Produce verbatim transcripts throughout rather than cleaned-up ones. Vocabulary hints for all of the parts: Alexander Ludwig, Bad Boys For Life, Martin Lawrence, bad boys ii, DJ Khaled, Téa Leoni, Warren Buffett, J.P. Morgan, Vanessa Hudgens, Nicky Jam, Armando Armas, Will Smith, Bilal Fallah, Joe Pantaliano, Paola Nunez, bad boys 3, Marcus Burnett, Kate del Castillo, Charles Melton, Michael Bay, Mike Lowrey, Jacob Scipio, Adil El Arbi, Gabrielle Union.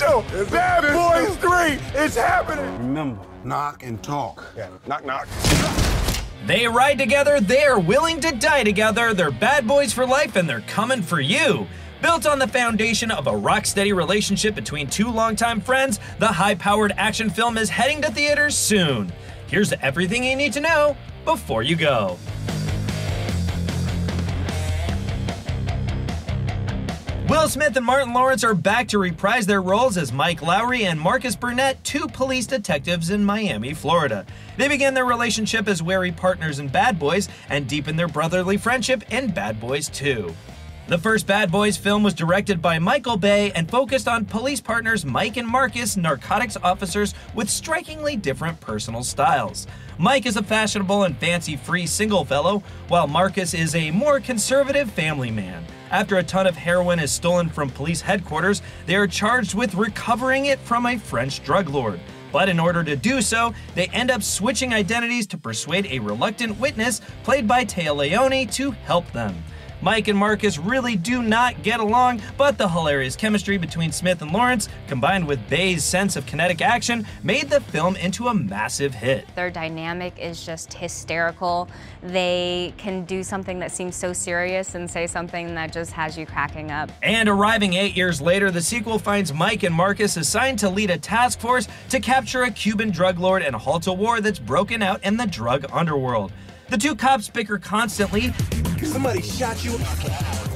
official. It's Bad Boys three is happening. Remember, knock and talk. Yeah. Knock, knock. They ride together, they are willing to die together. They're Bad Boys for Life and they're coming for you. Built on the foundation of a rock-steady relationship between two longtime friends, the high-powered action film is heading to theaters soon. Here's everything you need to know before you go. Will Smith and Martin Lawrence are back to reprise their roles as Mike Lowrey and Marcus Burnett, two police detectives in Miami, Florida. They began their relationship as wary partners in Bad Boys and deepened their brotherly friendship in Bad Boys two. The first Bad Boys film was directed by Michael Bay and focused on police partners Mike and Marcus, narcotics officers with strikingly different personal styles. Mike is a fashionable and fancy-free single fellow, while Marcus is a more conservative family man. After a ton of heroin is stolen from police headquarters, they are charged with recovering it from a French drug lord. But in order to do so, they end up switching identities to persuade a reluctant witness, played by Téa Leoni, to help them. Mike and Marcus really do not get along, but the hilarious chemistry between Smith and Lawrence, combined with Bay's sense of kinetic action, made the film into a massive hit. Their dynamic is just hysterical. They can do something that seems so serious and say something that just has you cracking up. And arriving eight years later, the sequel finds Mike and Marcus assigned to lead a task force to capture a Cuban drug lord and halt a war that's broken out in the drug underworld. The two cops bicker constantly. Somebody shot you?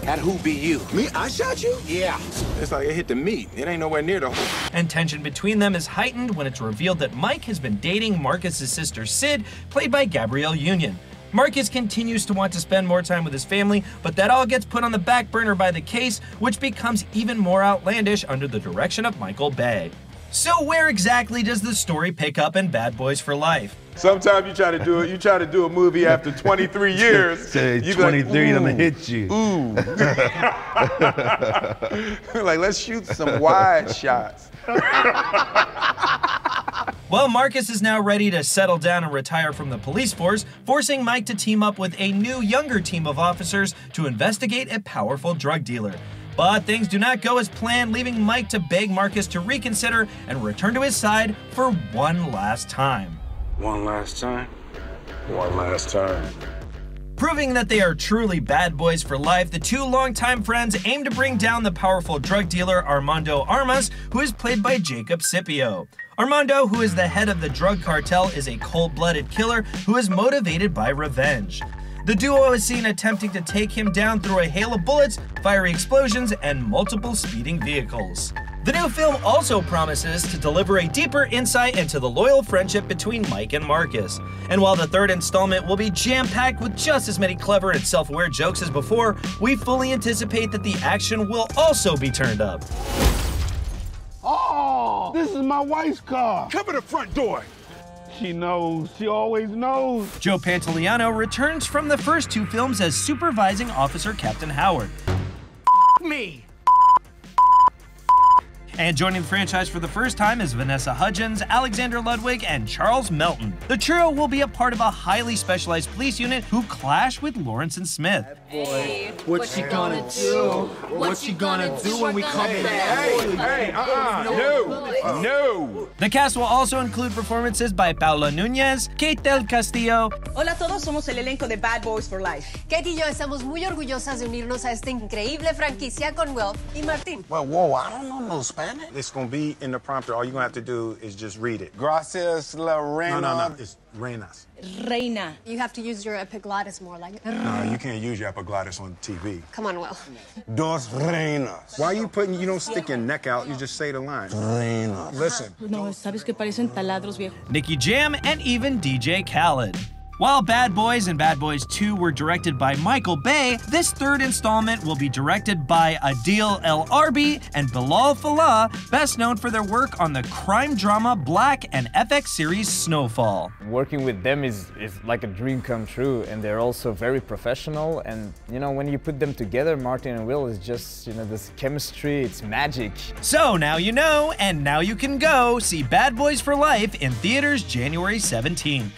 That who be you? Me? I shot you? Yeah. It's like it hit the meat. It ain't nowhere near the hole. And tension between them is heightened when it's revealed that Mike has been dating Marcus's sister Sid, played by Gabrielle Union. Marcus continues to want to spend more time with his family, but that all gets put on the back burner by the case, which becomes even more outlandish under the direction of Michael Bay. So where exactly does the story pick up in Bad Boys for Life? Sometimes you try to do it. You try to do a movie after twenty-three years. Say twenty-three, like, I'm gonna hit you. Ooh. Like, let's shoot some wide shots. Well, Marcus is now ready to settle down and retire from the police force, forcing Mike to team up with a new, younger team of officers to investigate a powerful drug dealer. But things do not go as planned, leaving Mike to beg Marcus to reconsider and return to his side for one last time. One last time. One last time. Proving that they are truly bad boys for life, the two longtime friends aim to bring down the powerful drug dealer Armando Armas, who is played by Jacob Scipio. Armando, who is the head of the drug cartel, is a cold-blooded killer who is motivated by revenge. The duo is seen attempting to take him down through a hail of bullets, fiery explosions, and multiple speeding vehicles. The new film also promises to deliver a deeper insight into the loyal friendship between Mike and Marcus. And while the third installment will be jam-packed with just as many clever and self-aware jokes as before, we fully anticipate that the action will also be turned up. Oh, this is my wife's car. Cover the front door. She knows. She always knows. Joe Pantaliano returns from the first two films as supervising officer Captain Howard. Me. And joining the franchise for the first time is Vanessa Hudgens, Alexander Ludwig, and Charles Melton. The trio will be a part of a highly specialized police unit who clash with Lawrence and Smith. Hey, what, what you gonna, gonna do? What, what you gonna, gonna do when we come back? Hey, hey, uh-uh, no, no. The cast will also include performances by Paola Nunez, Kate del Castillo. Hola todos, somos el elenco de Bad Boys for Life. Kate y yo estamos muy orgullosas de unirnos a esta increíble franquicia con Will y Martin. Well, whoa, I don't know no Spanish. It's gonna be in the prompter. All you're gonna have to do is just read it. Gracias, la reina. No, no, no, it's reinas. Reina. You have to use your epiglottis more like... No, you can't use your epiglottis on T V. Come on, Will. Dos reinas. Why are you putting... You don't stick your neck out, you just say the line. Reinas. Listen. No, sabes que parecen taladros viejos. Nicky Jam and even D J Khaled. While Bad Boys and Bad Boys two were directed by Michael Bay, this third installment will be directed by Adil El Arbi and Bilal Fallah, best known for their work on the crime drama Black and F X series Snowfall. Working with them is, is like a dream come true, and they're also very professional, and you know, when you put them together, Martin and Will, is just, you know, this chemistry, it's magic. So now you know, and now you can go see Bad Boys for Life in theaters January seventeenth.